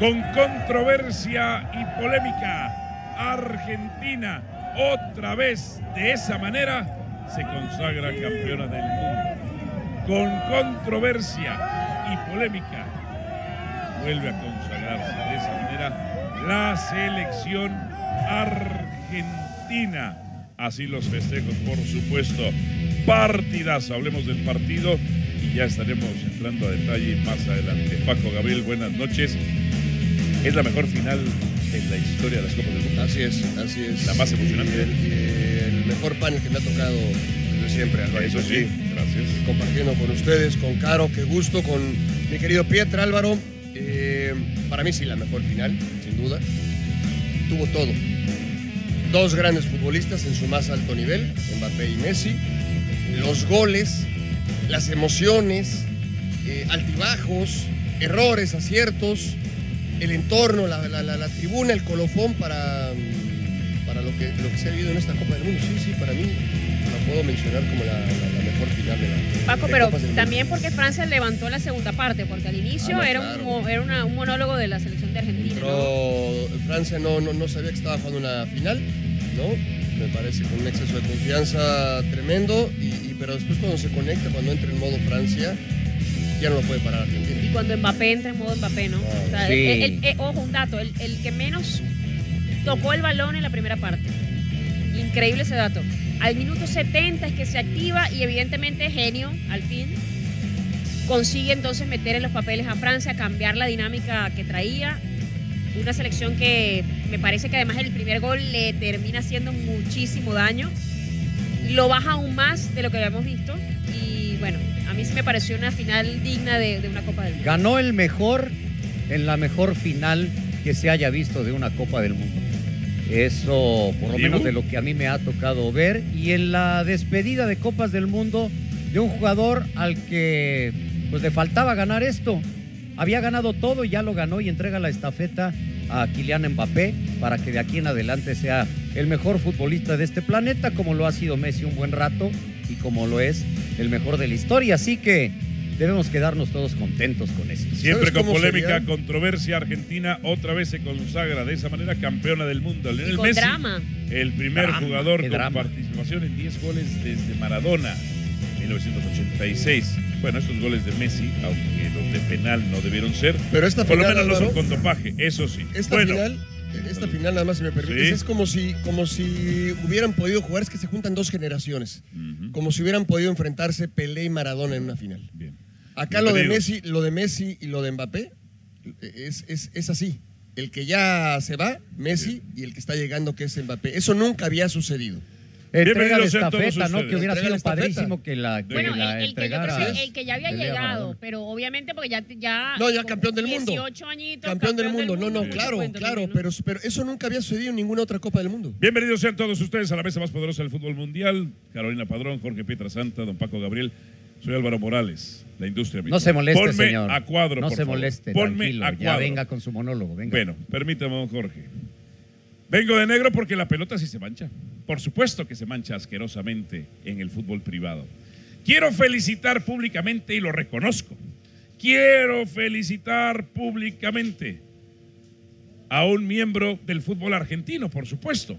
con controversia y polémica. Argentina, otra vez de esa manera, se consagra campeona del mundo. Con controversia y polémica, vuelve a consagrarse de esa manera la selección argentina. Así los festejos, por supuesto. Partidazo. Hablemos del partido y ya estaremos entrando a detalle más adelante. Paco Gabriel, buenas noches. Es la mejor final en la historia de las Copas del Mundo. Así es, así es. La más emocionante. El mejor panel que me ha tocado desde siempre, Álvaro. Eso sí, gracias. Compartiendo con ustedes, con Caro, qué gusto, con mi querido Pietra, Álvaro. Para mí sí, la mejor final, sin duda. Tuvo todo. Dos grandes futbolistas en su más alto nivel, Mbappé y Messi. Los goles, las emociones, altibajos, errores, aciertos, el entorno, la tribuna, el colofón para lo que se ha vivido en esta Copa del Mundo. Sí, sí, para mí la puedo mencionar como la mejor final de la Paco, de pero también mundo. Porque Francia levantó la segunda parte, porque al inicio era un monólogo de la selección de Argentina. Pero ¿no? Francia no sabía que estaba jugando una final, ¿no? Me parece con un exceso de confianza tremendo, pero después cuando se conecta, cuando entra en modo Francia, ya no lo puede parar Argentina. Y cuando Mbappé entra en modo Mbappé, ¿no? Ah, o sea, sí. Ojo, un dato, el que menos tocó el balón en la primera parte. Increíble ese dato. Al minuto 70 es que se activa y evidentemente genio, al fin, consigue entonces meter en los papeles a Francia, cambiar la dinámica que traía. Una selección que me parece que además el primer gol le termina haciendo muchísimo daño. Lo baja aún más de lo que habíamos visto. Y bueno, a mí sí me pareció una final digna de una Copa del Mundo. Ganó el mejor en la mejor final que se haya visto de una Copa del Mundo. Eso, por lo menos de lo que a mí me ha tocado ver. Y en la despedida de Copas del Mundo de un jugador al que pues le faltaba ganar esto. Había ganado todo y ya lo ganó y entrega la estafeta a Kylian Mbappé para que de aquí en adelante sea el mejor futbolista de este planeta, como lo ha sido Messi un buen rato y como lo es el mejor de la historia. Así que debemos quedarnos todos contentos con eso. Siempre con polémica, controversia, Argentina otra vez se consagra de esa manera campeona del mundo. Lionel Messi, el primer jugador con participación en 10 goles desde Maradona, 1986. Bueno, estos goles de Messi, aunque los de penal no debieron ser, pero esta final, por lo menos no son con dopaje, eso sí. Esta final, nada más si me permites, ¿sí? Es como si hubieran podido jugar, es que se juntan dos generaciones, como si hubieran podido enfrentarse Pelé y Maradona en una final. Bien. Acá lo de Messi y lo de Mbappé es así. El que ya se va, Messi, bien, y el que está llegando, que es Mbappé. Eso nunca había sucedido. Entrega la estafeta, ¿no? Que hubiera sido padrísimo que la entregara. Bueno, el que ya había llegado, pero obviamente porque ya... No, ya campeón del mundo. 18 añitos. Campeón del mundo. No, claro, pero eso nunca había sucedido en ninguna otra Copa del Mundo. Bienvenidos sean todos ustedes a la mesa más poderosa del fútbol mundial. Carolina Padrón, Jorge Pietrasanta, don Paco Gabriel. Soy Álvaro Morales, la industria misma. No se moleste, ponme señor. Ponme a cuadro, no se moleste, favor. Tranquilo. Ponme a cuadro. Ya venga con su monólogo, venga. Bueno, permítame, don Jorge. Vengo de negro porque la pelota sí se mancha. Por supuesto que se mancha asquerosamente en el fútbol privado. Quiero felicitar públicamente, y lo reconozco, quiero felicitar públicamente a un miembro del fútbol argentino, por supuesto,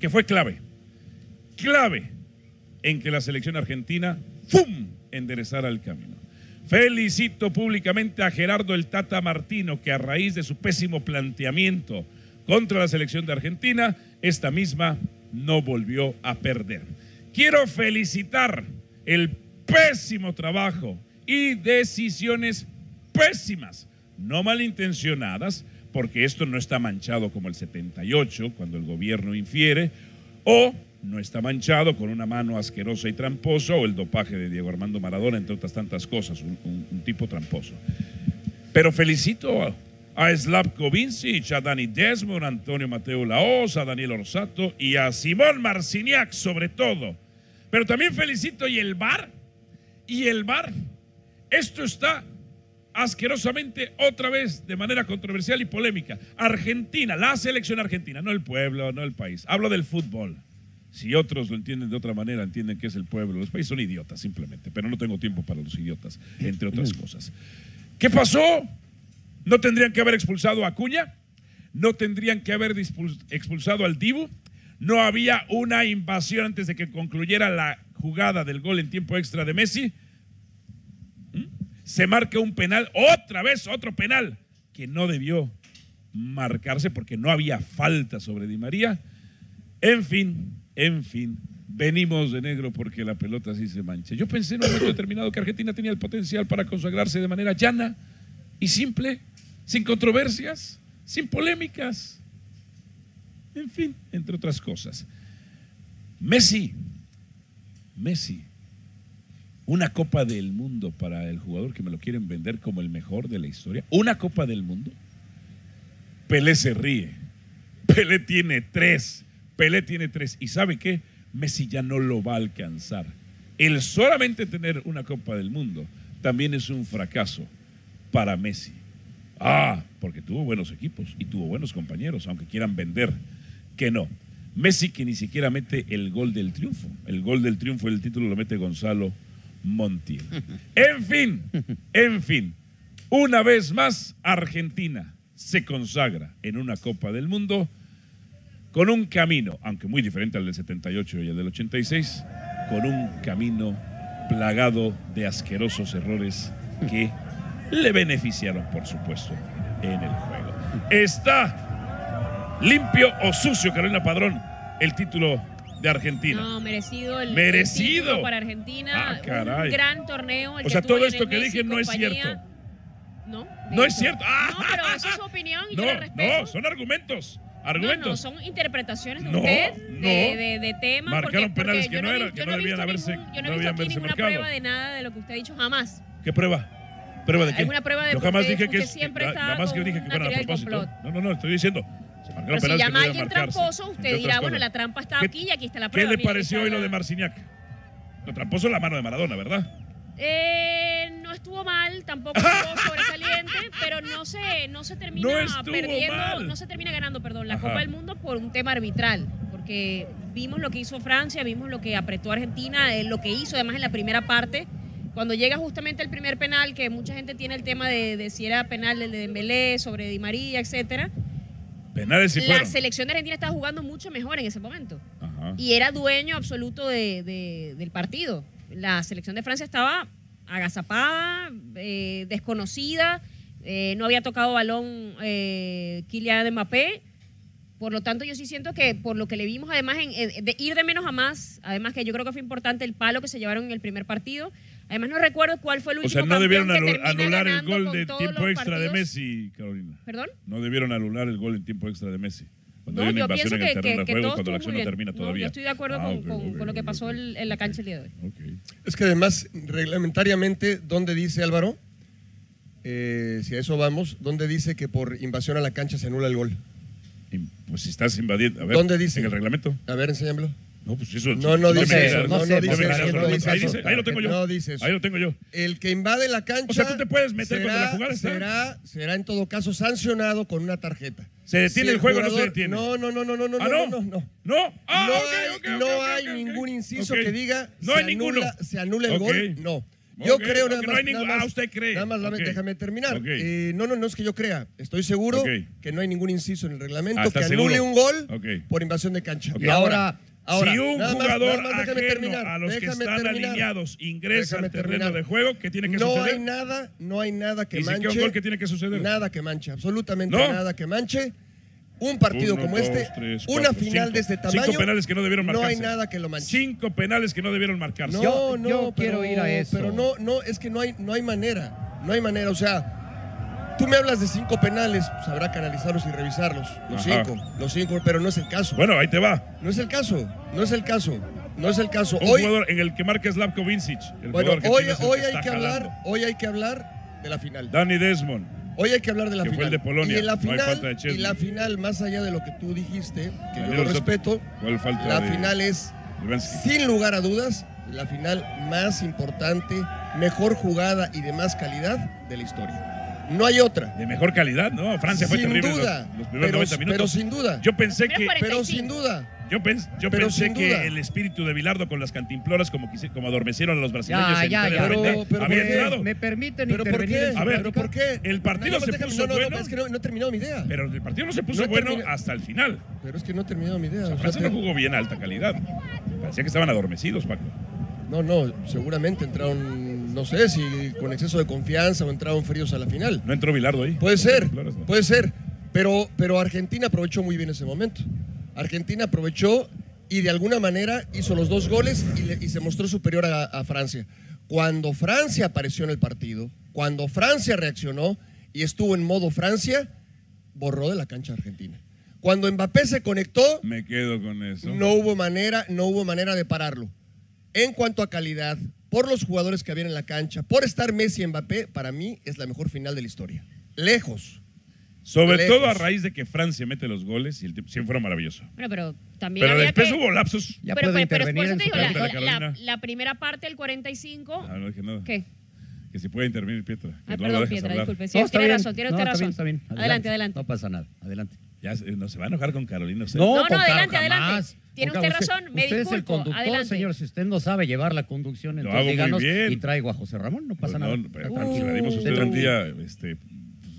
que fue clave en que la selección argentina, ¡fum!, enderezara el camino. Felicito públicamente a Gerardo el Tata Martino, que a raíz de su pésimo planteamiento contra la selección de Argentina, esta misma no volvió a perder. Quiero felicitar el pésimo trabajo y decisiones pésimas, no malintencionadas, porque esto no está manchado como el 78, cuando el gobierno infiere, o no está manchado con una mano asquerosa y tramposa, o el dopaje de Diego Armando Maradona, entre otras tantas cosas, un tipo tramposo. Pero felicito a Slavkovici, a Danny Desmond, a Antonio Mateo Laosa, a Daniel Orsato y a Szymon Marciniak sobre todo. Pero también felicito y el VAR. Esto está asquerosamente otra vez de manera controversial y polémica. Argentina, la selección argentina, no el pueblo, no el país. Hablo del fútbol. Si otros lo entienden de otra manera, entienden que es el pueblo. Los países son idiotas simplemente, pero no tengo tiempo para los idiotas, entre otras cosas. ¿Qué pasó? No tendrían que haber expulsado a Acuña, no tendrían que haber expulsado al Dibu, no había una invasión antes de que concluyera la jugada del gol en tiempo extra de Messi. Se marca un penal, otra vez otro penal, que no debió marcarse porque no había falta sobre Di María. En fin, venimos de negro porque la pelota sí se mancha. Yo pensé en un momento determinado que Argentina tenía el potencial para consagrarse de manera llana y simple, sin controversias, sin polémicas, en fin, entre otras cosas. Messi, una Copa del Mundo para el jugador que me lo quieren vender como el mejor de la historia, una Copa del Mundo. Pelé se ríe, Pelé tiene tres, ¿y sabe qué? Messi ya no lo va a alcanzar. El solamente tener una Copa del Mundo también es un fracaso para Messi. Ah, porque tuvo buenos equipos y tuvo buenos compañeros, aunque quieran vender que no. Messi que ni siquiera mete el gol del triunfo. El gol del triunfo, el título lo mete Gonzalo Montiel. En fin, una vez más Argentina se consagra en una Copa del Mundo con un camino, aunque muy diferente al del 78 y al del 86, con un camino plagado de asquerosos errores que le beneficiaron, por supuesto, en el juego. Está limpio o sucio, Carolina Padrón, el título de Argentina. No, merecido el título para Argentina. Ah, caray. Un gran torneo. O sea, todo esto que dije no es cierto. No, no es cierto. No, pero esa es su opinión y yo la respeto. No, son argumentos. No, no, son interpretaciones de usted, de temas. Marcaron penales que no eran, que no debían haberse marcado. Yo no he visto aquí ninguna prueba de nada de lo que usted ha dicho jamás. ¿Qué prueba? ¿Prueba de qué? ¿Alguna prueba de que usted siempre está jamás que dije que fuera a propósito? No, estoy diciendo. Pero si llama a alguien tramposo, usted dirá, bueno, la trampa está aquí y aquí está la prueba. ¿Qué le pareció hoy lo de Marciniak? Lo tramposo es la mano de Maradona, ¿verdad? No estuvo mal, tampoco estuvo sobresaliente, pero no se termina perdiendo, mal. No se termina ganando, perdón, la Copa del Mundo por un tema arbitral, porque vimos lo que hizo Francia, vimos lo que apretó Argentina, lo que hizo además en la primera parte, cuando llega justamente el primer penal, que mucha gente tiene el tema de si era penal el de Dembélé, sobre Di María, etcétera. Penales sí fueron. La selección de Argentina estaba jugando mucho mejor en ese momento. Ajá. Y era dueño absoluto del partido. La selección de Francia estaba agazapada, desconocida, no había tocado balón Kylian Mbappé. Por lo tanto, yo sí siento que por lo que le vimos, además, de ir de menos a más, además que yo creo que fue importante el palo que se llevaron en el primer partido. Además, no recuerdo cuál fue el último campeón que termina ganando. O sea, no debieron anular el gol de tiempo extra de Messi, Carolina. ¿Perdón? No debieron anular el gol en tiempo extra de Messi. Cuando no, hay una invasión en el terreno de juego, cuando la acción no termina todavía. No, yo estoy de acuerdo con lo que pasó en la cancha el día de hoy. Okay. Es que además, reglamentariamente, ¿dónde dice Álvaro? Si a eso vamos, ¿dónde dice que por invasión a la cancha se anula el gol? Pues si estás invadiendo. A ver, ¿dónde dice? En el reglamento. A ver, enséñamelo. No, pues eso. No dice eso. Ahí lo tengo yo. No dice eso. Ahí lo tengo yo. El que invade la cancha. O sea, tú te puedes meter cuando la jugada está. Será en todo caso sancionado con una tarjeta. ¿Se detiene el juego o no se detiene? No. ¿Ah, no? No. Ah, ok. No hay ningún inciso que diga. No hay ninguno. Se anula el gol. No. Yo creo nada más. Usted cree. Nada más, déjame terminar. No es que yo crea. Estoy seguro que no hay ningún inciso en el reglamento que anule un gol por invasión de cancha. Y ahora, si un jugador ajeno a los que están alineados ingresa al terreno de juego, ¿qué tiene que suceder? No hay nada que manche. ¿Y si queda un gol, qué tiene que suceder? Nada que manche, absolutamente nada que manche. Un partido como este, 2, 3, 4, una final 5, de este tamaño. 5 penales que no debieron marcarse. No hay nada que lo manche. 5 penales que no debieron marcarse. Yo quiero ir a eso. Pero es que no hay manera. No hay manera, o sea, tú me hablas de 5 penales, pues habrá que analizarlos y revisarlos. Los cinco, pero no es el caso. Bueno, ahí te va. No es el caso. Un jugador en el que marca Slavkovici. Bueno, hoy hay que hablar de la final. Danny Desmond. Hoy hay que hablar de la final. Fue el de Polonia. Y la final, más allá de lo que tú dijiste, que yo lo respeto, la final es, sin lugar a dudas, la final más importante, mejor jugada y de más calidad de la historia. No hay otra. De mejor calidad, ¿no? Francia fue terrible. Sin duda. Los primeros 90 minutos. Pero sin duda. Yo pensé que. Pero sin duda. Yo pensé que el espíritu de Bilardo con las cantimploras como adormecieron a los brasileños. ¿Por qué? El partido se puso bueno. Es que no terminó mi idea. Pero el partido no se puso bueno hasta el final. Pero es que no terminó mi idea. O sea, Francia no jugó bien a alta calidad. Parecía que estaban adormecidos, Paco. No, seguramente entraron, no sé si con exceso de confianza o entraron fríos a la final. No entró Bilardo ahí. Puede ser. Pero Argentina aprovechó muy bien ese momento. Argentina aprovechó y de alguna manera hizo los dos goles y se mostró superior a Francia. Cuando Francia apareció en el partido, cuando Francia reaccionó y estuvo en modo Francia, borró de la cancha Argentina. Cuando Mbappé se conectó, me quedo con eso. No hubo manera de pararlo. En cuanto a calidad, por los jugadores que habían en la cancha, por estar Messi y Mbappé, para mí es la mejor final de la historia. Lejos. Sobre todo a raíz de que Francia mete los goles y el tiempo siempre fue maravilloso. Bueno, pero también. Pero después hubo lapsos. Pero por eso te digo, la primera parte, el 45. No dije nada. ¿Qué? Que si puede intervenir Pietra. Perdón, Pietra, disculpe. Sí, tiene razón, tiene usted razón. Adelante. Adelante. No pasa nada, adelante. Ya no se va a enojar con Carolina. Usted. No, adelante. Tiene usted razón, me disculpo. Usted es el conductor, adelante. Señor. Si usted no sabe llevar la conducción, entonces díganos y traigo a José Ramón, no pasa nada. Tranquilo, le dimos usted un día...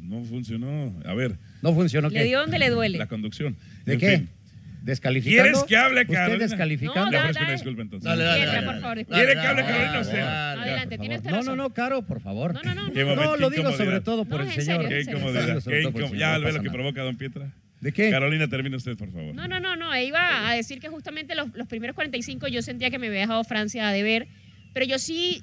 No funcionó. A ver. No funcionó. ¿Le dio dónde le duele? La conducción. ¿De qué? Fin. ¿Descalificando? ¿Quieres que hable, Carolina? ¿Usted descalificando? No, dale. Disculpe, entonces. Dale, por favor. ¿Quiere que hable, Carolina, usted? Adelante, tiene usted razón. No, Caro, por favor. No. No, lo digo sobre todo por el señor. Qué incomodidad. Ya ve lo que provoca don Pietra. ¿De qué? Carolina, termina usted, por favor. No. Iba a decir que justamente los primeros 45 yo sentía que me había dejado Francia a deber. Pero yo sí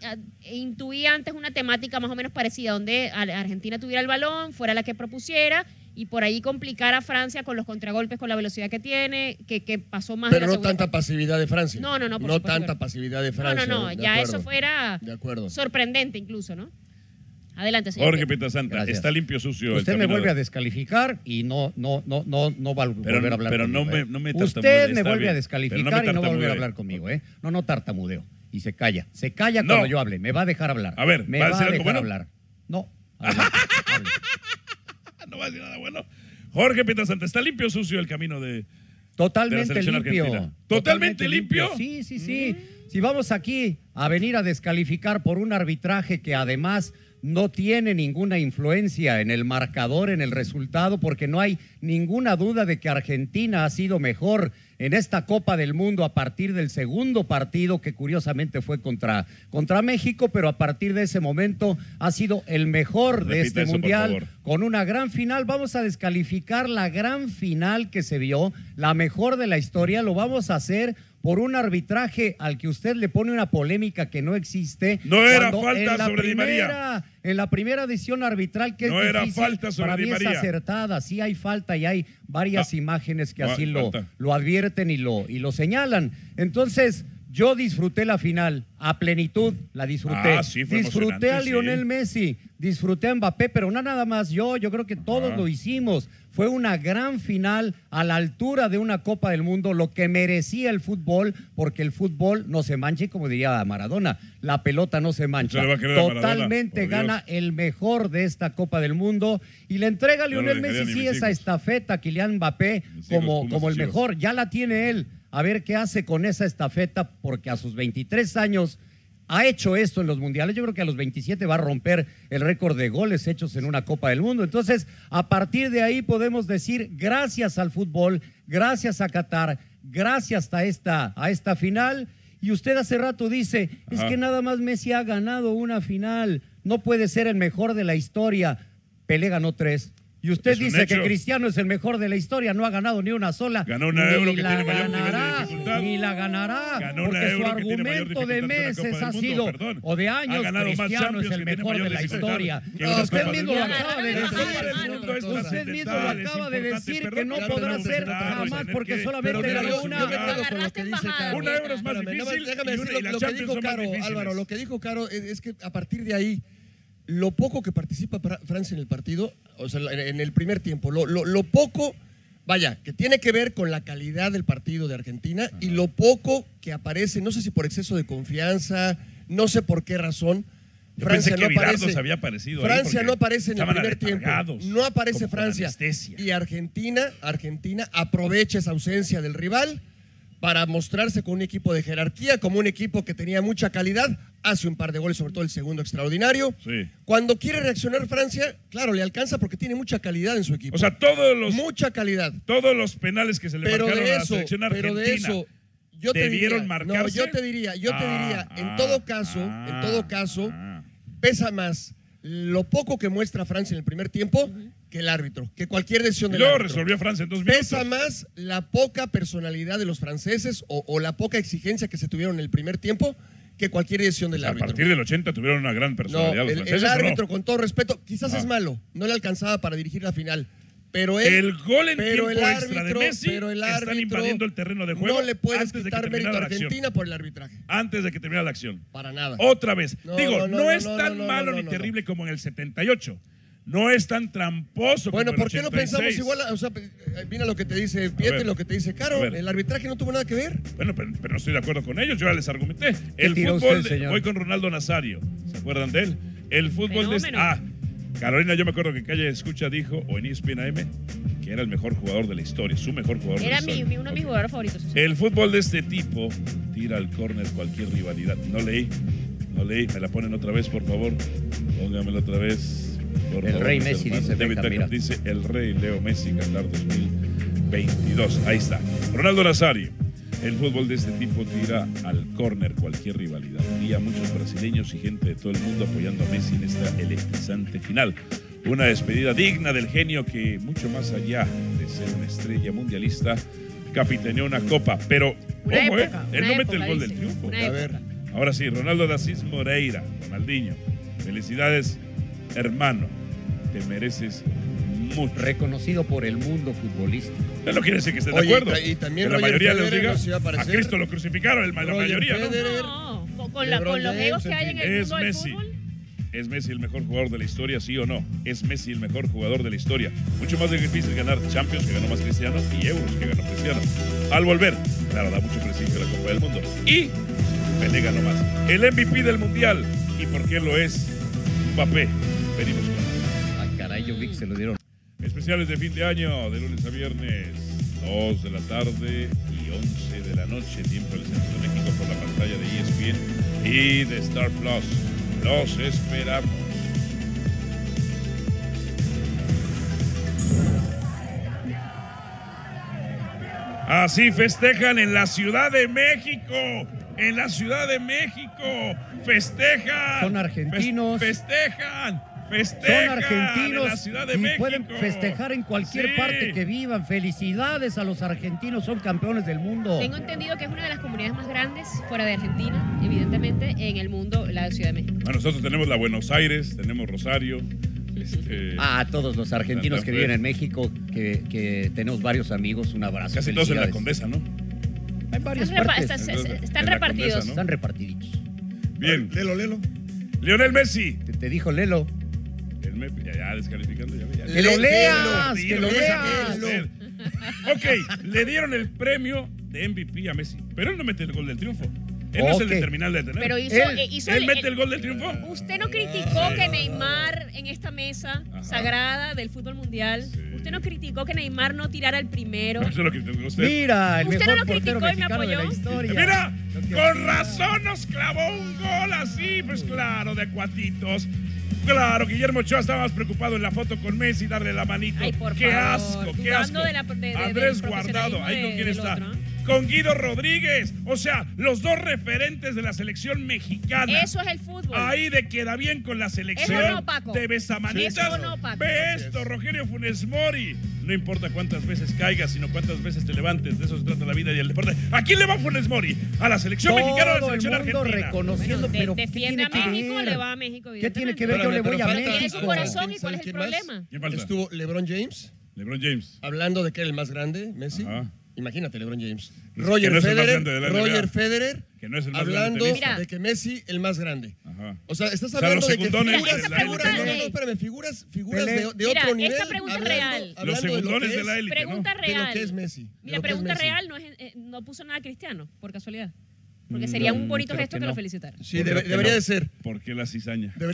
intuí antes una temática más o menos parecida, donde Argentina tuviera el balón, fuera la que propusiera y por ahí complicar a Francia con los contragolpes, con la velocidad que tiene, que pasó más. Pero no tanta pasividad de Francia. No. No tanta pasividad de Francia. No. Ya eso fuera sorprendente incluso, ¿no? Adelante, señor. Jorge Pietrasanta, está limpio, sucio. Usted me vuelve a descalificar y no va a volver a hablar conmigo. Pero no me tartamudeo. Usted me vuelve a descalificar y no va a volver a hablar conmigo, ¿eh? No tartamudeo. Y se calla cuando yo hable, me va a dejar hablar. A ver, me va a dejar hablar. No. Hable. No va a decir nada bueno. Jorge Pietrasanta, ¿está limpio o sucio el camino de la selección argentina? Totalmente limpio. Sí. Si vamos aquí a venir a descalificar por un arbitraje que además no tiene ninguna influencia en el marcador, en el resultado, porque no hay ninguna duda de que Argentina ha sido mejor en esta Copa del Mundo a partir del segundo partido, que curiosamente fue contra México, pero a partir de ese momento ha sido el mejor de este Mundial, con una gran final. Vamos a descalificar la gran final que se vio, la mejor de la historia, lo vamos a hacer por un arbitraje al que usted le pone una polémica que no existe. No era falta sobre Di María. En la primera decisión arbitral que es acertada, sí hay falta y hay varias imágenes que así lo advierten y lo señalan. Entonces, yo disfruté la final a plenitud, la disfruté. Sí, disfruté a Lionel Messi, disfruté a Mbappé, pero no nada más yo creo que todos lo hicimos. Fue una gran final a la altura de una Copa del Mundo, lo que merecía el fútbol, porque el fútbol no se mancha, y como diría Maradona, la pelota no se mancha. Totalmente gana el mejor de esta Copa del Mundo y le entrega a Lionel Messi esa estafeta a Kylian Mbappé como el mejor. Ya la tiene él. A ver qué hace con esa estafeta, porque a sus 23 años ha hecho esto en los mundiales. Yo creo que a los 27 va a romper el récord de goles hechos en una Copa del Mundo. Entonces, a partir de ahí podemos decir gracias al fútbol, gracias a Qatar, gracias a esta final. Y usted hace rato dice, es que nada más Messi ha ganado una final, no puede ser el mejor de la historia. Pelé ganó 3. Y usted dice que Cristiano es el mejor de la historia, no ha ganado ni una sola. Ganó una Euro que tiene mayor nivel de dificultad. Ni la ganará, porque su argumento de meses ha sido, o de años, Cristiano es el mejor de la historia. Usted mismo lo acaba de decir. Usted mismo lo acaba de decir que no podrá ser jamás porque solamente ganó una. Una Euro es más difícil. Déjame decir lo que dijo Caro, Álvaro. Lo que dijo Caro es que a partir de ahí, lo poco que participa Francia en el partido, o sea, en el primer tiempo, lo poco, que tiene que ver con la calidad del partido de Argentina y lo poco que aparece, no sé si por exceso de confianza, no sé por qué razón, yo Francia pensé que no aparece. Se había aparecido Francia no aparece en el primer tiempo. No aparece Francia. Y Argentina aprovecha esa ausencia del rival para mostrarse con un equipo de jerarquía, como un equipo que tenía mucha calidad, hace un par de goles, sobre todo el segundo extraordinario. Sí. Cuando quiere reaccionar Francia, claro, le alcanza porque tiene mucha calidad en su equipo. O sea, todos los... Mucha calidad. Todos los penales que se le marcaron a la selección argentina. Pero de eso, yo te diría, no, yo te diría, en todo caso, pesa más lo poco que muestra Francia en el primer tiempo que el árbitro, que cualquier decisión del árbitro. Lo resolvió Francia en 2 minutos. Pesa más la poca personalidad de los franceses o la poca exigencia que se tuvieron en el primer tiempo que cualquier decisión del árbitro. A partir del 80 tuvieron una gran personalidad los franceses. El árbitro, con todo respeto, quizás es malo, no le alcanzaba para dirigir la final. Pero el gol en tiempo extra de Messi, están invadiendo el terreno de juego. No le puedes quitar mérito a Argentina por el arbitraje. Antes de que termine la acción. Para nada. Otra vez. Digo, no es tan malo ni terrible como en el 78. No es tan tramposo como en el 86. Bueno, ¿por qué no pensamos igual? O sea, mira lo que te dice Pietra y lo que te dice Caro. El arbitraje no tuvo nada que ver. Bueno, pero no estoy de acuerdo con ellos. Yo ya les argumenté. El fútbol... Voy con Ronaldo Nazário. ¿Se acuerdan de él? El fútbol de... Carolina, yo me acuerdo que en Calle Escucha dijo, o en ESPN AM, que era el mejor jugador de la historia, su mejor jugador de la historia. Era uno de mis jugadores favoritos. El fútbol de este tipo tira al córner cualquier rivalidad. No leí. Me la ponen otra vez, por favor. Póngamela otra vez. El Rey Messi, dice. Dice el Rey Leo Messi, Qatar 2022. Ahí está. Ronaldo Nazário. El fútbol de este tipo tira al córner cualquier rivalidad. Y a muchos brasileños y gente de todo el mundo apoyando a Messi en esta electrizante final. Una despedida digna del genio que, mucho más allá de ser una estrella mundialista, capitaneó una copa. Pero, ¿cómo es? Él no mete el gol del triunfo. A ver, ahora sí, Ronaldo da Assis Moreira, Ronaldinho. Felicidades, hermano. Te mereces... mucho. Reconocido por el mundo futbolístico. No quiere decir que esté de acuerdo. Y también la mayoría de los diga, a Cristo lo crucificaron, la mayoría, Federer, ¿no? No, con los egos que hay en el mundo del fútbol. ¿Es Messi el mejor jugador de la historia, sí o no? Es Messi el mejor jugador de la historia. Mucho más difícil ganar Champions, que ganó más Cristiano, y Euros, que ganó Cristiano. Al volver, claro, da mucho prestigio la Copa del Mundo. Y Pelé ganó más. El MVP del Mundial. ¿Y por qué lo es Mbappé? Venimos con él. Ah, caray, yo vi que se lo dieron. Especiales de fin de año, de lunes a viernes, 2 de la tarde y 11 de la noche, tiempo del Centro de México, por la pantalla de ESPN y de Star Plus. Los esperamos. Así festejan en la Ciudad de México. En la Ciudad de México. Festejan. Son argentinos. Festejan. Son argentinos y pueden festejar en cualquier parte que vivan. Felicidades a los argentinos, son campeones del mundo. Tengo entendido que es una de las comunidades más grandes fuera de Argentina, evidentemente, en el mundo, la Ciudad de México. Bueno, nosotros tenemos la Buenos Aires, tenemos Rosario. A todos los argentinos que viven en México, que tenemos varios amigos, un abrazo. Casi todos en la Condesa, ¿no? Hay varios. Están repartidos. Están repartiditos. Bien. Lelo. Lionel Messi. Te dijo Lelo. Ya descalificando, ya. ¡Que lo leas! Ok, le dieron el premio de MVP a Messi, pero él no mete el gol del triunfo. Él no es el determinante de tener. Pero ¿Él mete el gol del triunfo? Usted no criticó que Neymar en esta mesa sagrada del fútbol mundial... Sí. Usted no criticó que Neymar no tirara el primero. No, yo lo critico a usted. Mira, el mejor portero mexicano de la historia. Mira, con razón nos clavó un gol así, pues claro, de cuatitos. Claro, Guillermo Ochoa estaba más preocupado en la foto con Messi, darle la manito. Ay, por favor. ¡Qué asco! Andrés Guardado, ahí con quién está. Otro, ¿no? Con Guido Rodríguez, o sea, los dos referentes de la selección mexicana. Eso es el fútbol. Ahí de queda bien con la selección. Eso no, Paco. Te besamanitas. Eso no, Paco. Ve esto, Rogerio Funes Mori. No importa cuántas veces caigas, sino cuántas veces te levantes. De eso se trata la vida y el deporte. ¿A quién le va Funes Mori? ¿A la selección mexicana o a la selección argentina? Reconociendo, bueno, pero defiende a México, le va a México. ¿Qué tiene que ver? Yo le voy a México. Tiene su corazón y ¿cuál es el problema? Estuvo LeBron James. Hablando de que era el más grande, Messi. Ajá. Imagínate, LeBron James. Roger Federer, que no es el más hablando de que Messi el más grande. Ajá. O sea, estás hablando de que figuras de otro nivel. Esta pregunta es real. Los segundones de la élite. Pregunta real. ¿Qué es Messi? Mira, pregunta real, no puso nada Cristiano, por casualidad. Porque sería un bonito gesto que lo felicitara. Sí, debería de ser. ¿Por qué la cizaña? No,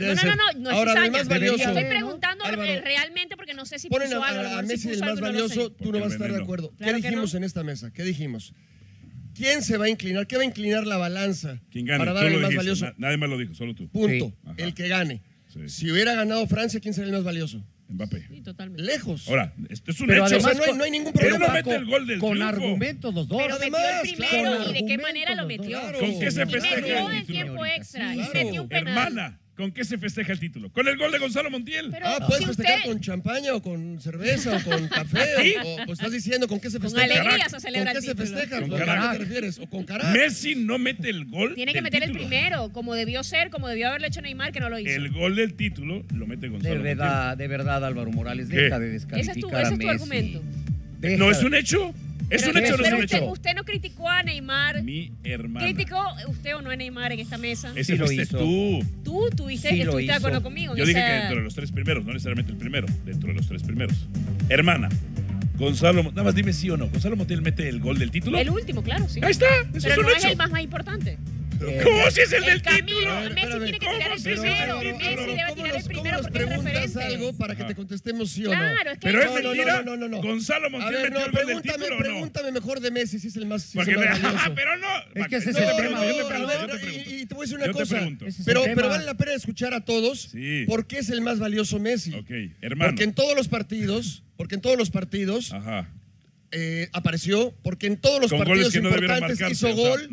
no es cizaña. Más valioso, estoy preguntando realmente porque no sé si ponen puso algo. A Messi el más valioso, tú no vas a estar de acuerdo. Claro, ¿qué dijimos en esta mesa? ¿Qué dijimos? ¿Quién se va a inclinar? ¿Qué va a inclinar la balanza? ¿Quién gana? Para dar el más valioso. Nadie más lo dijo, solo tú. Punto. Sí. El que gane. Sí. Si hubiera ganado Francia, ¿quién sería el más valioso? Mbappé. Sí, totalmente. Lejos. Ahora, esto es un hecho. Además, o sea, no hay ningún problema. No mete el gol del con triunfo. Argumentos los dos. Pero además, metió el primero claro, y de qué manera lo metió. Claro. ¿Con qué se festeja? Y metió el tiempo extra. Sí, claro. Y metió un penal. Hermana, ¿con qué se festeja el título? Con el gol de Gonzalo Montiel. Pero, puedes festejar usted... con champaña o con cerveza o con café. ¿Sí? O pues estás diciendo con qué se festeja. Con alegría se celebra el título. ¿Con qué se festeja? ¿Con carajo te refieres? ¿O con carajo? Messi no mete el gol. Tiene que meter el primero, como debió ser, como debió haberlo hecho Neymar, que no lo hizo. El gol del título lo mete Gonzalo Montiel. De verdad, Álvaro Morales, deja de descalificar a Messi. Ese es tu argumento. Deja. No, es un hecho. Es un hecho, no es un hecho. Usted no criticó a Neymar. Mi hermano. ¿Criticó usted o no a Neymar en esta mesa? Ese lo hiciste tú. Tú tuviste que estuviste de acuerdo conmigo. Yo dije que dentro de los tres primeros, no necesariamente el primero, dentro de los tres primeros. Hermana, Gonzalo, nada más dime sí o no. ¿Gonzalo Montiel mete el gol del título? El último, claro, sí. Ahí está, eso es un hecho. Pero no es el más importante. ¿Cómo si es el del título? Messi tiene que tirar el primero. Messi debe tirar el primero porque es referente. Algo para que te contestemos sí o no. Claro, es que pero es mentira. No. Gonzalo Montiel metió el gol del título. Pregúntame mejor de Messi si es el más valioso. Pero no. Es que ese es el tema. Y te voy a decir una cosa. Pero vale la pena escuchar a todos por qué es el más valioso Messi. Ok, hermano. Porque en todos los partidos. Ajá. Apareció porque en todos los partidos importantes hizo gol,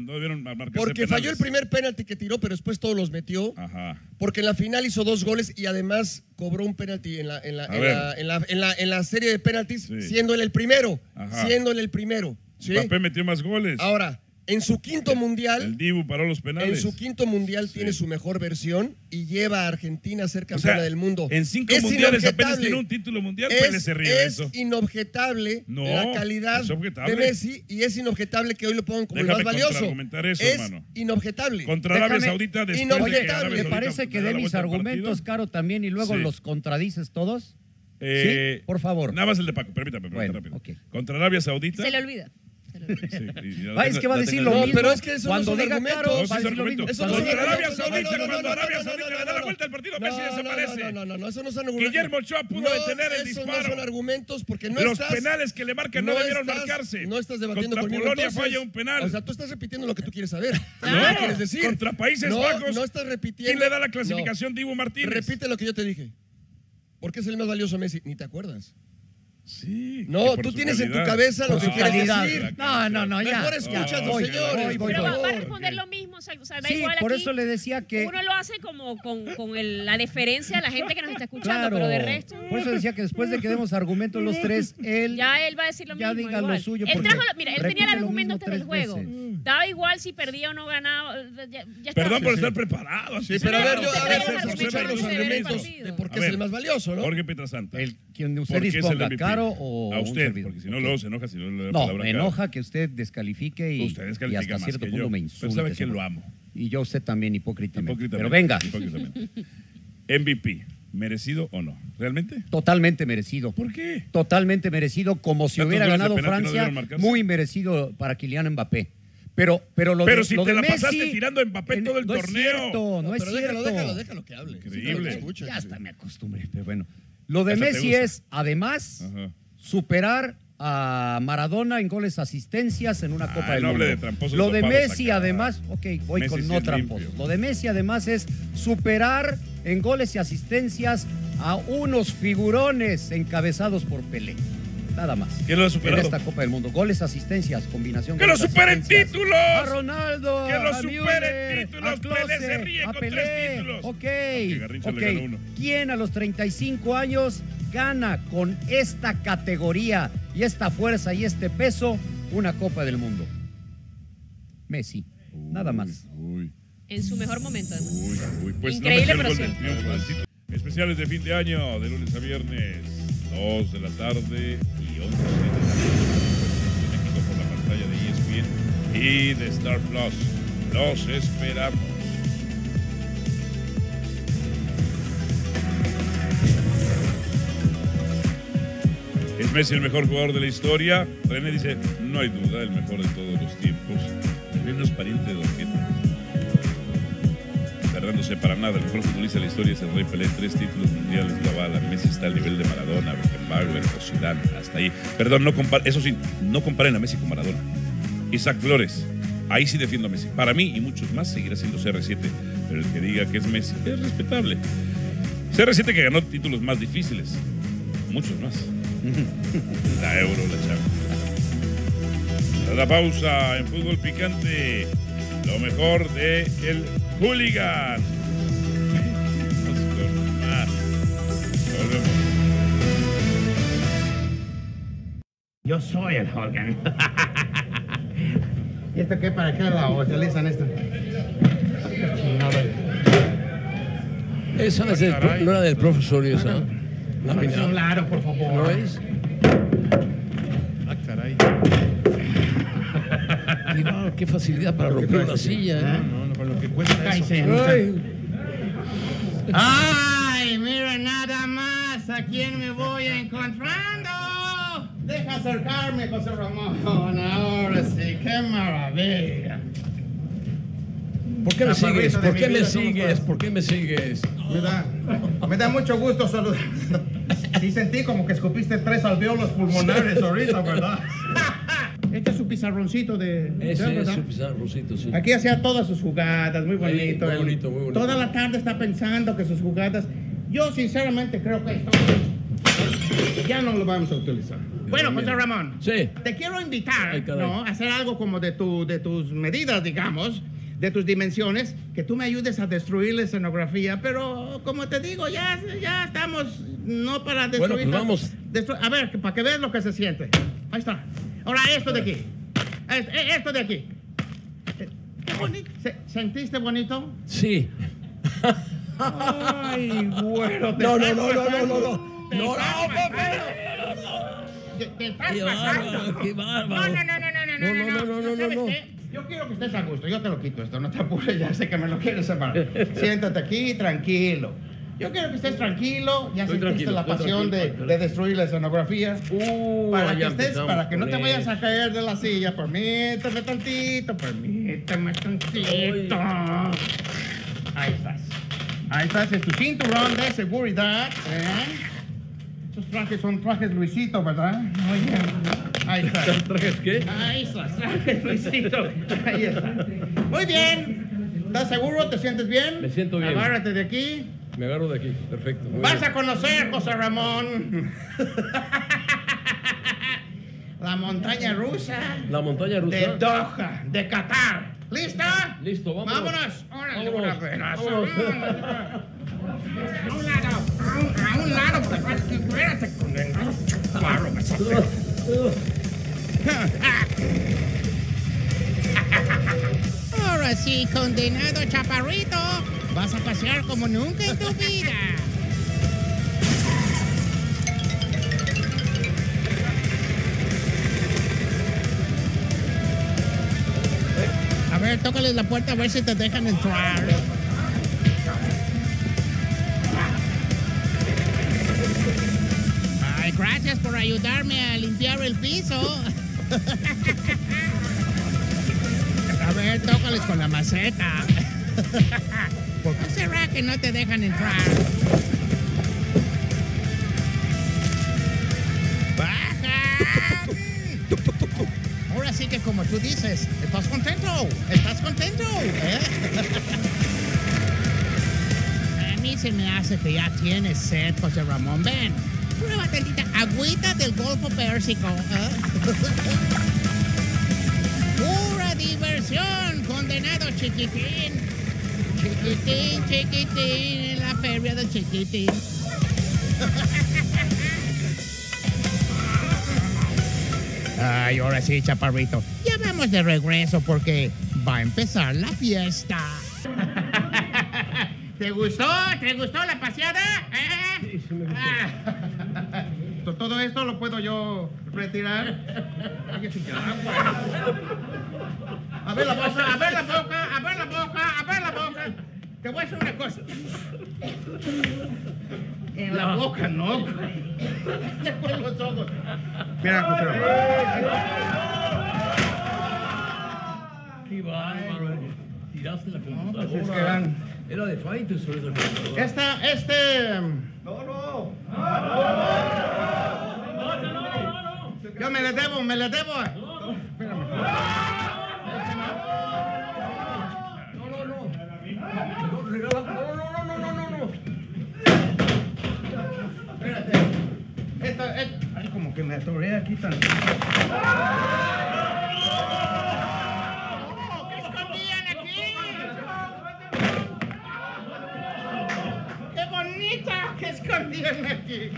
porque falló el primer penalti que tiró, pero después todos los metió. Ajá. Porque en la final hizo dos goles y además cobró un penalti en la serie de penaltis, siendo él el primero. Ajá. Siendo él el primero. ¿Sí? Mbappé metió más goles. Ahora, en su quinto mundial, el Dibu paró los penales. En su quinto mundial tiene su mejor versión y lleva a Argentina a ser campeona del mundo. En 5 mundiales apenas tiene un título mundial. Es inobjetable la calidad de Messi y es inobjetable que hoy lo pongan como el más valioso. Eso, es hermano. Inobjetable. Contra Arabia Saudita después inobjetable. ¿Te parece que dé mis argumentos, Caro, también y luego los contradices todos? Sí, por favor. Nada más el de Paco, permítame, rápido. Okay. Contra Arabia Saudita. Se le olvida. Sí, es que va a decir lo mismo. Pero es que eso cuando no diga Caro, va a decir lo mismo. Cuando Arabia Saudita le da la vuelta al partido, Messi desaparece. No, eso no son argumentos. Guillermo Ochoa pudo detener el disparo. No son argumentos porque no los penales que le marcan no debieron marcarse. No estás debatiendo conmigo. Polonia falla un penal. O sea, tú estás repitiendo lo que tú quieres saber. No, ¿qué quieres decir? Contra Países Bajos. No estás repitiendo. ¿Quién le da la clasificación? Dibu Martínez. Repite lo que yo te dije. ¿Por qué es el más valioso Messi? Ni te acuerdas. Sí, no, tú tienes calidad en tu cabeza lo que quieres decir. No, ya. Mejor escuchas, señores. Pero va a responder lo mismo. O sea, da igual por aquí. Eso le decía que... Uno lo hace como con la deferencia de la gente que nos está escuchando, claro, pero de resto... Por eso decía que después de que demos argumentos los tres, él... Ya él va a decir lo mismo. Ya diga igual lo suyo. Él tenía el argumento antes del juego. Veces. Daba igual si perdía o no ganaba. Ya perdón por estar preparado. Sí, pero a ver, yo a veces escuchar los argumentos de por qué es el más valioso, ¿no? Jorge Pietrasanta. Quien usted disponga, claro. O a usted, porque si no luego se enoja si no le da la palabra. Me enoja que usted descalifique y hasta cierto punto yo me insulte. Pero sabe que lo amo. Y yo a usted también, hipócritamente. Pero venga. MVP, ¿merecido o no? ¿Realmente? Totalmente merecido. ¿Por qué? Totalmente merecido, como si hubiera ganado Francia, no muy merecido para Kylian Mbappé. Pero si te la pasaste tirando a Mbappé todo el torneo. No es cierto. Déjalo que hable. Increíble. Ya hasta me acostumbré, pero bueno. Lo de Messi es, además, superar a Maradona en goles asistencias en una Copa del Mundo. De lo de Messi, además, voy Messi con no tramposo. Lo de Messi, además, es superar en goles y asistencias a unos figurones encabezados por Pelé. Nada más. ¿Quién lo ha superado? En esta Copa del Mundo. Goles, asistencias, combinación. ¡Que lo superen títulos! ¡A Ronaldo! ¡Que lo superen títulos! Pelé se ríe con Pelé. 3 títulos. Ok. Le ganó uno. ¿Quién a los 35 años gana con esta categoría y esta fuerza y este peso una Copa del Mundo? Messi. Nada más. En su mejor momento, además. Pues increíble, no pero especiales de fin de año, de lunes a viernes. 2 de la tarde y 11 de la tarde en México por la pantalla de ESPN y de Star Plus. Los esperamos. ¿Es Messi el mejor jugador de la historia? René dice, no hay duda, el mejor de todos los tiempos. René es pariente de Don Pietra. Cerrándose para nada, el mejor futbolista de la historia es el Rey Pelé, 3 títulos mundiales de la bala. Messi está al nivel de Maradona, Beckenbauer o Zidane, hasta ahí. Perdón, no comparen a Messi con Maradona. Isaac Flores, ahí sí defiendo a Messi. Para mí y muchos más seguirá siendo CR7, pero el que diga que es Messi es respetable. CR7 que ganó títulos más difíciles, muchos más. La Euro, la Champions. Tras la pausa en Fútbol Picante, lo mejor de el Hooligan. Volvemos. Yo soy el Hooligan. ¿Y esto qué? ¿Para qué lo utilizan esto? Esa es no era del profesorio, esa. La final. Claro, por favor. ¿No es? Ah, caray. Y no, qué facilidad para romper una silla. No, con lo que cuesta eso. ¡Ay, mira nada más! ¿A quién me voy encontrando? Deja acercarme, José Ramón. Ahora sí, qué maravilla. ¿Por qué me sigues? ¿Por qué me sigues? ¿Por qué me sigues? Me da mucho gusto saludar. Sí sentí como que escupiste 3 alvéolos pulmonares ahorita, ¿verdad? Este es su pizarroncito de... Ese es su pizarroncito, sí. Aquí hacía todas sus jugadas, muy bonito. Muy bonito, muy bonito. Toda la tarde está pensando que sus jugadas... Yo sinceramente creo que esto... Ya no lo vamos a utilizar. Bueno, José Ramón. Sí. Te quiero invitar, ay, ¿no? A hacer algo como de tus medidas, digamos... de tus dimensiones, que tú me ayudes a destruir la escenografía, pero como te digo, ya estamos, no para destruir. Bueno, pues vamos. A ver, para que veas lo que se siente. Ahí está. Ahora, esto de aquí. Esto de aquí. Qué bonito. ¿Sentiste bonito? Sí. Ay, güero. No. Te estás pasando. Qué bárbaro. No. Yo quiero que estés a gusto, yo te lo quito esto, no te apures, ya sé que me lo quieres separar. Siéntate aquí, tranquilo. Yo quiero que estés tranquilo, ya sentiste la pasión de destruir la escenografía. Para que no te vayas a caer de la silla, permíteme tantito. Ahí estás, es tu cinturón de seguridad. Estos trajes son trajes Luisito, ¿verdad? Muy bien. Ahí está. ¿Trajes qué? Ahí está, trajes Luisito. Ahí está. Muy bien. ¿Estás seguro? ¿Te sientes bien? Me siento bien. Agárrate de aquí. Me agarro de aquí. Perfecto. Vas a conocer, José Ramón. La montaña rusa. La montaña rusa. De Doha, de Qatar. ¿Lista? Listo, vámonos. Vámonos. A un lado. Espérate con el barro, me sorprende. Ahora sí, condenado chaparrito, vas a pasear como nunca en tu vida. A ver, tócales la puerta a ver si te dejan entrar. Gracias por ayudarme a limpiar el piso. A ver, tócales con la maceta. ¿Por qué será que no te dejan entrar? ¡Baja! Ahora sí que como tú dices, ¿estás contento? ¿Eh? A mí se me hace que ya tienes sed, José Ramón. Ven. Prueba tantita agüita del Golfo Pérsico. Pura diversión, condenado chiquitín. Chiquitín, en la feria del chiquitín. Ay, ahora sí, chaparrito. Ya vamos de regreso porque va a empezar la fiesta. ¿Te gustó la paseada? Sí, sí me gustó. Todo esto lo puedo yo retirar. A ver la boca. Te voy a hacer una cosa. En la boca, no. Te ponen los ojos. Mira, José. ¡Qué bárbaro! Tiraste la computadora. No, pues es que eran... Era de fight eso. No. Yo me le debo. No. Espérame. que me atoré aquí tan... ¿Qué escondían aquí? ¡Qué bonita! ¿Qué escondían aquí?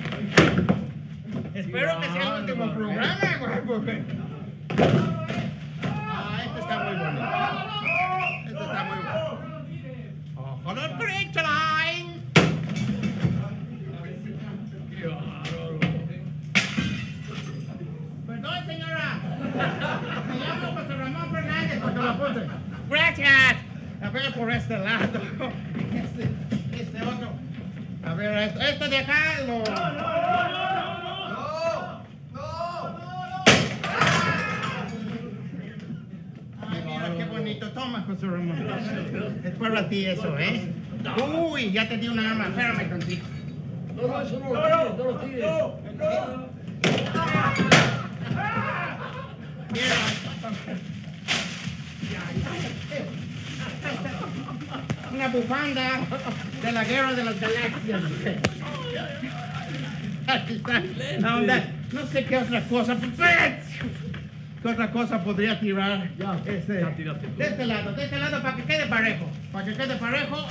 Espero que sea el último programa, güey, porque... Ah, este está muy bonito. Este está muy bueno. ¡Ojo, no pretraen! Perdón, señora. Me llamo José Ramón Fernández, porque lo puse. Gracias. A ver, por este lado. Este otro. A ver, este de acá. No. Ay, mira qué bonito. Toma, José Ramón. Es para ti eso, ¿eh? Uy, ya te di una arma. Espérame contigo. No, eso no lo tires. Mira. Una bufanda de la guerra de las galaxias. No sé qué otra cosa. ¿Qué otra cosa podría tirar? De este lado para que quede parejo. Para que quede parejo.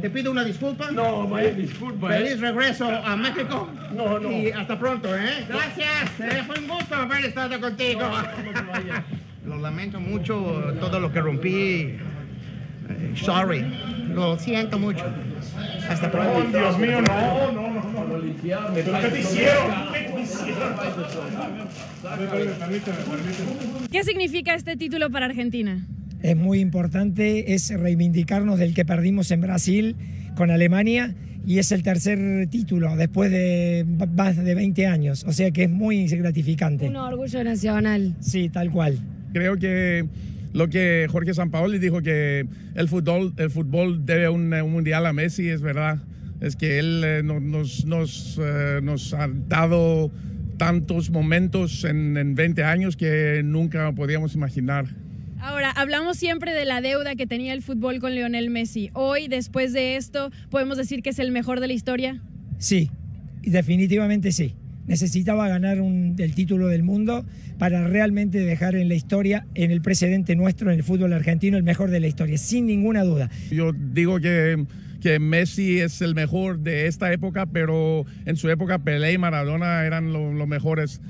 Te pido una disculpa. No, vaya disculpa. Feliz regreso a México. No. Y hasta pronto, ¿eh? Gracias. Fue un gusto haber estado contigo. Lo lamento mucho todo lo que rompí. Sorry. Lo siento mucho. Hasta pronto. No, Dios mío, no. ¿Qué te hicieron? ¿Qué significa este título para Argentina? Es muy importante, es reivindicarnos del que perdimos en Brasil con Alemania y es el tercer título después de más de 20 años, o sea que es muy gratificante. Un orgullo nacional. Sí, tal cual. Creo que lo que Jorge Sampaoli dijo que el fútbol debe un mundial a Messi, es verdad. Es que él nos ha dado tantos momentos en 20 años que nunca podíamos imaginar. Ahora, hablamos siempre de la deuda que tenía el fútbol con Lionel Messi. Hoy, después de esto, ¿podemos decir que es el mejor de la historia? Sí, definitivamente sí. Necesitaba ganar el título del mundo para realmente dejar en la historia, en el precedente nuestro, en el fútbol argentino, el mejor de la historia, sin ninguna duda. Yo digo que Messi es el mejor de esta época, pero en su época Pelé y Maradona eran los mejores.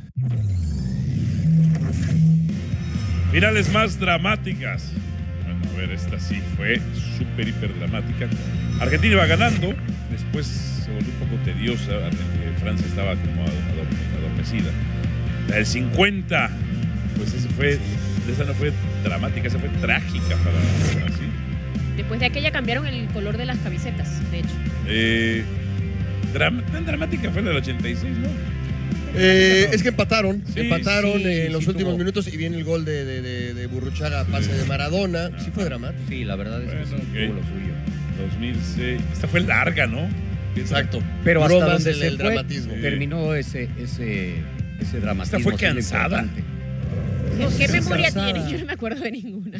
Finales más dramáticas. Bueno, a ver, esta sí fue súper, hiper dramática. Argentina iba ganando, después se volvió un poco tediosa, Francia estaba como adormecida. La del 50, pues esa no fue dramática, esa fue trágica para Brasil. Después de aquella cambiaron el color de las camisetas, de hecho. Tan dramática fue la del 86, ¿no? Es que empataron en los últimos minutos y viene el gol de Burruchaga, pase de Maradona. Sí fue dramático. Sí, la verdad es que eso tuvo lo suyo. 2006. Esta fue larga, ¿no? Exacto. Pero hasta donde se fue, terminó ese dramatismo. Esta fue cansada. ¿Qué memoria tienes? Yo no me acuerdo de ninguna.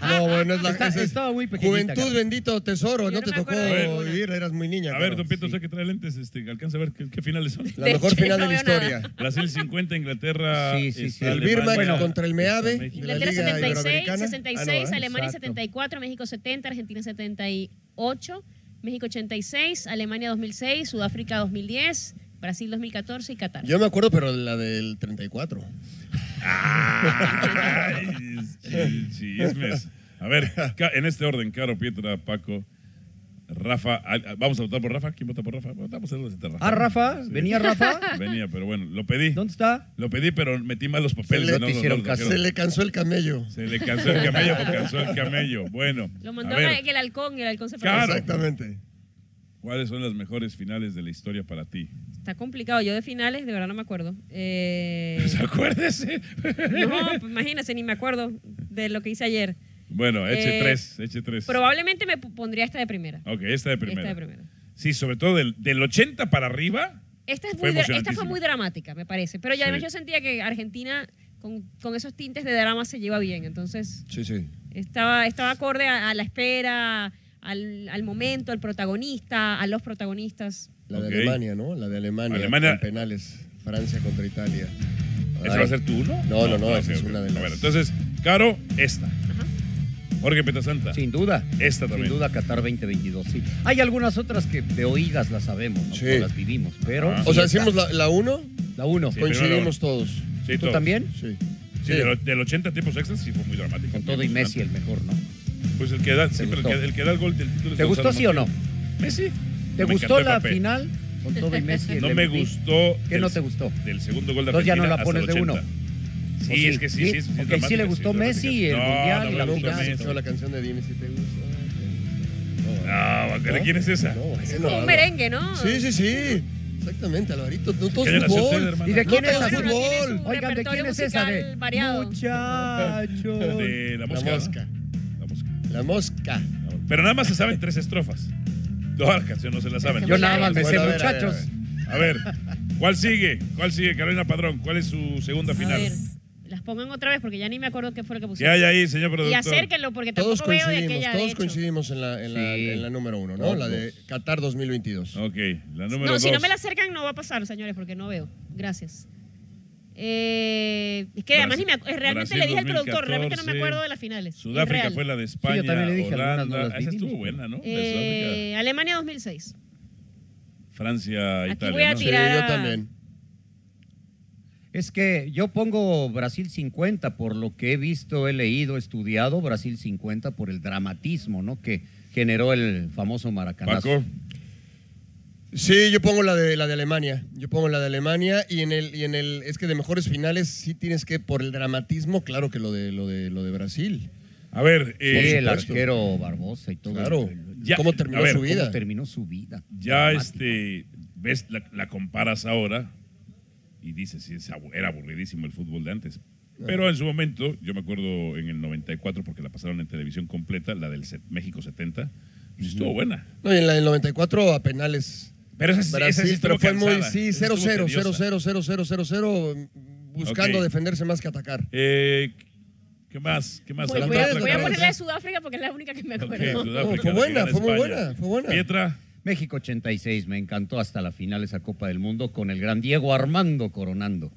No, bueno, estaba muy pequeñita. Juventud, cara. Bendito tesoro, yo no te tocó vivir, eras muy niña. A ver, don Pietra, usted que trae lentes, alcanza a ver qué finales son. La mejor final de la historia. Brasil 50, Inglaterra. Sí. El Birman contra el Meave. Inglaterra 76, Alemania exacto. 74, México 70, Argentina 78, México 86, Alemania 2006, Sudáfrica 2010, Brasil 2014 y Qatar. Yo me acuerdo, pero la del 34. Chismes. A ver, en este orden, Caro, Pietra, Paco, Rafa. Vamos a votar por Rafa. ¿Quién vota por Rafa? Vamos a Rafa. Ah, Rafa. Sí. ¿Venía Rafa? Venía, pero bueno, lo pedí. ¿Dónde está? Lo pedí, pero metí mal los papeles. Se le cansó el camello. Bueno. Lo mandó el halcón se perdió. Exactamente. ¿Cuáles son las mejores finales de la historia para ti? Está complicado. Yo de finales, de verdad, no me acuerdo. Acuérdese. No, pues imagínese, ni me acuerdo de lo que hice ayer. Bueno, eche tres. Probablemente me pondría esta de primera. Ok, esta de primera. Sí, sobre todo del 80 para arriba. Esta fue muy dramática, me parece. Pero ya además yo sentía que Argentina con esos tintes de drama se lleva bien. Entonces, sí, sí. Estaba acorde a la espera, al momento, al protagonista, a los protagonistas. La de Alemania, ¿no? La de Alemania. En penales, Francia contra Italia. ¿Ese va a ser tú, no? No, esa es una de las... Bueno, entonces, Caro, esta. Ajá. Jorge Pietrasanta. Sin duda. Esta también. Sin duda, Qatar 2022, sí. Hay algunas otras que de oídas las sabemos, ¿no? Sí. No las vivimos, pero... Ah. Sí, o sea, decimos la 1. La 1. Sí, coincidimos todos. Sí, ¿tú todos también? Sí. Sí, del 80 tiempos extras sí fue muy dramático. Con todo y Messi el mejor, ¿no? Pues el que da, siempre el gol del título. ¿Te gustó, sí o no? Messi. ¿Te gustó la final? Con todo y Messi. No me gustó. ¿Qué no te gustó? Del segundo gol de Argentina. Entonces ya no la pones de 1. Sí, sí, es que sí. Sí, sí, okay, sí le gustó Messi, el mundial y la final. No, la canción de Dini, si te gustó. No, ¿quién es esa? Es como un merengue, ¿no? Sí, sí, sí. Exactamente, Alvarito, no todo es fútbol. ¿Y de quién es el fútbol? Oigan, ¿de quién es esa de muchacho? De la mosca. La mosca. Pero nada más se saben 3 estrofas. Toda la canción no se la saben. Yo nada más me sé, muchachos. A ver, ¿cuál sigue? ¿Cuál sigue, Carolina Padrón? ¿Cuál es su segunda final? A ver, las pongan otra vez porque ya ni me acuerdo qué fue lo que pusieron. Ya, ahí, señor productor. Y acérquenlo porque todos tampoco veo de aquella. Todos coincidimos en la número 1, ¿no? La de Qatar 2022. Ok, la número 2. No, si no me la acercan no va a pasar, señores, porque no veo. Gracias. Es que además realmente Brasil, le dije al productor, realmente no me acuerdo de las finales. Sudáfrica fue la de España, sí, yo le dije Holanda, esa estuvo buena, ¿no? Alemania 2006. Francia, Italia. Aquí voy a tirar yo también. Es que yo pongo Brasil 50 por lo que he visto, he leído, estudiado, Brasil 50 por el dramatismo, ¿no? Que generó el famoso maracanazo. Paco. Sí, yo pongo la de Alemania. Yo pongo la de Alemania y es que de mejores finales sí tienes que, por el dramatismo, claro que lo de Brasil. A ver, sí, el arquero Barbosa y todo. Claro. ¿Cómo terminó su vida? ¿Cómo terminó su vida? Ya ves, la comparas ahora y dices, sí, era aburridísimo el fútbol de antes. Pero en su momento, yo me acuerdo en el 94 porque la pasaron en televisión completa, la del México 70, pues estuvo buena. No, y en la del 94 a penales. Pero esa sí estuvo cansada. Muy, sí, 0-0, 0-0, buscando defenderse más que atacar. ¿Qué más? ¿Qué más? Voy a ponerle a Sudáfrica porque es la única que me acuerdo. Okay, fue buena. Pietra. México 86, me encantó hasta la final esa Copa del Mundo con el gran Diego Armando coronando.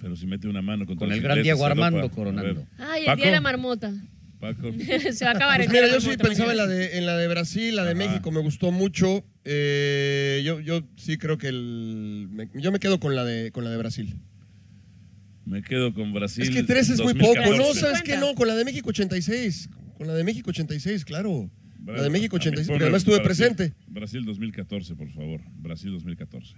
Pero si mete una mano con el gran Diego Armando coronando. Ay, el día de la marmota. Se va a acabar. Pues mira, yo sí pensaba en la de Brasil, la de México me gustó mucho. Yo sí creo que yo me quedo con la de Brasil. Me quedo con Brasil. Es que 3 es 2014. Muy poco. No, ¿sabes qué? No, con la de México 86. Con la de México 86, claro. Bueno, la de México 86, porque además estuve presente. Brasil 2014, por favor. Brasil 2014.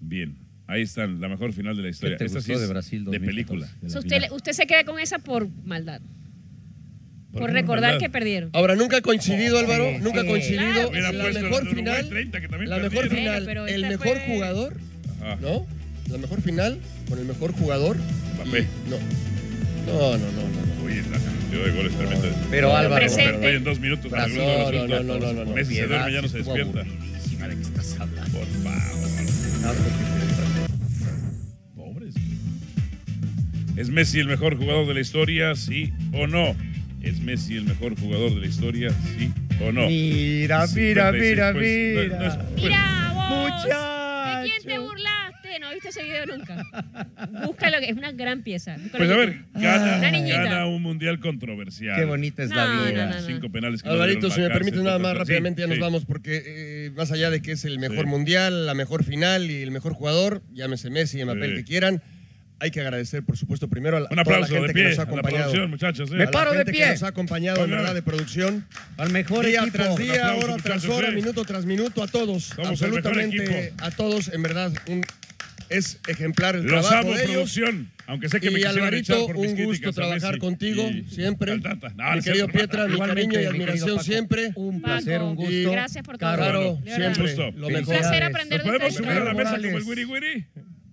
Bien. Ahí están, la mejor final de la historia. Esta sí es de Brasil 2014, de película. Usted se queda con esa por maldad. Por recordar que perdieron. Ahora, nunca ha coincidido, Álvaro. Nunca ha coincidido. Claro, la mejor final. 30, la mejor final. El mejor jugador. Ajá. ¿No? La mejor final con el mejor jugador. Mbappé. No. Oye, la cantidad de goles tremenda. Pero Álvaro. Pero en 2 minutos. No. Messi se duerme, ya no se despierta. ¿De qué estás hablando? Por favor. Pobres. ¿Es Messi el mejor jugador de la historia? ¿Sí o no? ¿Es Messi el mejor jugador de la historia? ¿Sí o no? Mira. Mira, vos. ¿De quién te burlaste? No viste ese video nunca. Búscalo, que es una gran pieza. Pues a ver, gana un mundial controversial. Qué bonita es la vida. No. 5 penales que Alvarito, si me permites nada más rápidamente, ya nos vamos, porque más allá de que es el mejor mundial, la mejor final y el mejor jugador, llámese Messi, Mbappé, el que quieran. Hay que agradecer, por supuesto, primero a toda la gente que nos ha acompañado. Me paro de pie. Que nos ha acompañado, en verdad, de producción. Al mejor día equipo. Tras día, aplauso, hora tras hora, minuto tras minuto, a todos. Somos absolutamente a todos, en verdad, es ejemplar el trabajo amo, de ellos. Producción. Aunque sé que me quisieron echar por mis críticas. Y Alvarito, un gusto trabajar contigo siempre. Mi querido Pietra, mi cariño y admiración siempre. Un placer, un gusto. Gracias por todo. Claro, siempre. Lo mejor. Un placer aprender de ustedes. ¿Podemos subir a la mesa como el Wiri Wiri?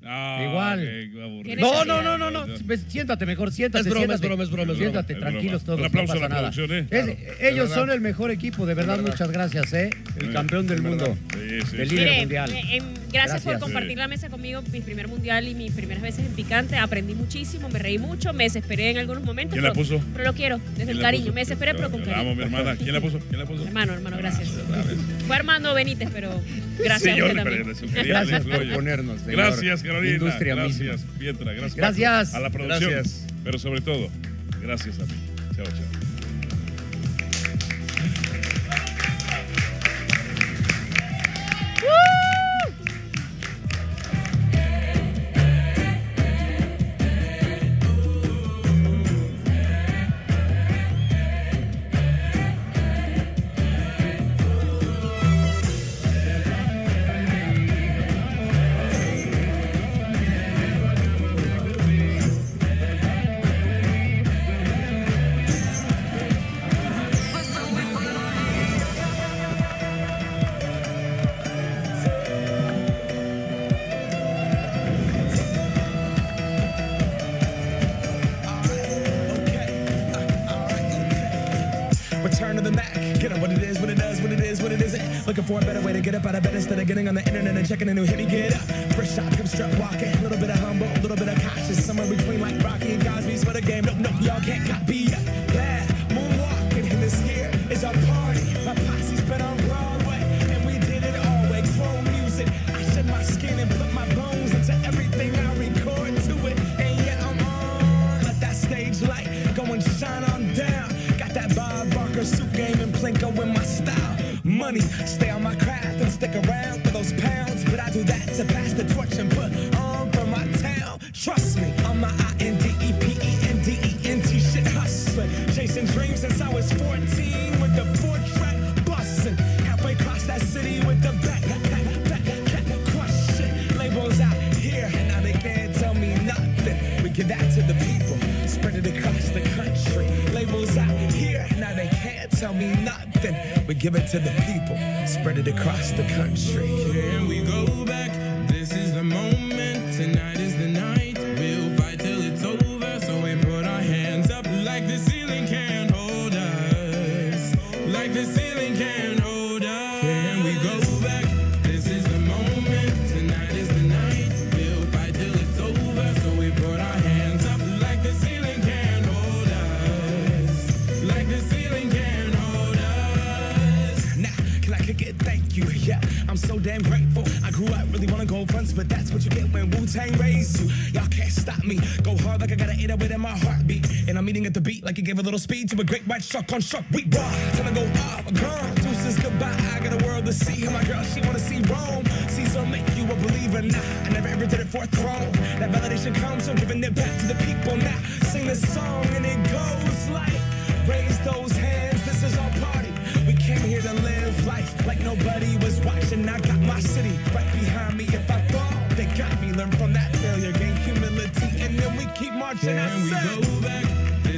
Igual. No. Siéntate mejor, siéntate. Es broma. Siéntate, tranquilos todos. Un aplauso a la producción, ellos son el mejor equipo, de verdad, muchas gracias, el campeón del mundo. Del líder mundial. Gracias por compartir la mesa conmigo, mi primer mundial y mis primeras veces en Picante. Aprendí muchísimo, me reí mucho, me desesperé en algunos momentos. ¿Quién la puso? Pero lo quiero, desde el cariño. Me desesperé, pero con cariño. Vamos, mi hermana. ¿Quién la puso? Hermano, gracias. Fue Armando Benítez, pero gracias a usted también. Gracias por ponernos. Gracias, Carolina. Gracias, Pietra. Gracias a la producción. Pero sobre todo, gracias a ti. Chao, chao. Get up out of bed instead of getting on the internet and checking a new hit. Me get up, fresh shot, come strut walking. A little bit of humble, a little bit of cautious. Somewhere between like Rocky and Cosby's for the game. Nope, nope, y'all can't copy up. Bad moonwalking, and this here is our party. My posse's been on Broadway, and we did it all way. Chrome music, I shed my skin and put my bones into everything I record to it. And yet I'm on, let that stage light go and shine on down. Got that Bob Barker suit game and Plinko in my style. Money, stay on my craft. Stick around for those pounds, but I do that to pass the torch and put on for my town. Trust me, I'm my INDEPENDENT shit hustling, chasing dreams since I was 14 with the 4-track busting. Halfway across that city with the back question. Labels out here, and now they can't tell me nothing. We give that to the people, spread it across the country. Labels out here, now they can't tell me nothing. We give it to the people. Spread it across the country. Here we go back. This is the moment. Tonight is the night. We'll fight till it's over. So we put our hands up like the ceiling can't hold us. Like the ceiling can't hold us. Here we go back. This is the moment. Tonight is the night. We'll fight till it's over. So we put our hands up like the ceiling can't hold us. Like the ceiling can't hold us. Now, can I kick it? You, yeah, I'm so damn grateful. I grew up really wanna go fronts, but that's what you get when Wu-Tang raised you. Y'all can't stop me. Go hard like I gotta eat up it in my heartbeat. And I'm eating at the beat like it gave a little speed to a great white shark on shark. We rock. Time to go off, gone. Deuces goodbye. I got a world to see. My girl, she wanna see Rome. Caesar make you a believer. Nah, I never ever did it for a throne. That validation comes from giving it back to the people. Now sing this song and it goes like, raise those hands. This is our party. We came here to live life like nobody was watching. I got my city right behind me. If I fall, they got me. Learn from that failure, gain humility, and then we keep marching. And we go back.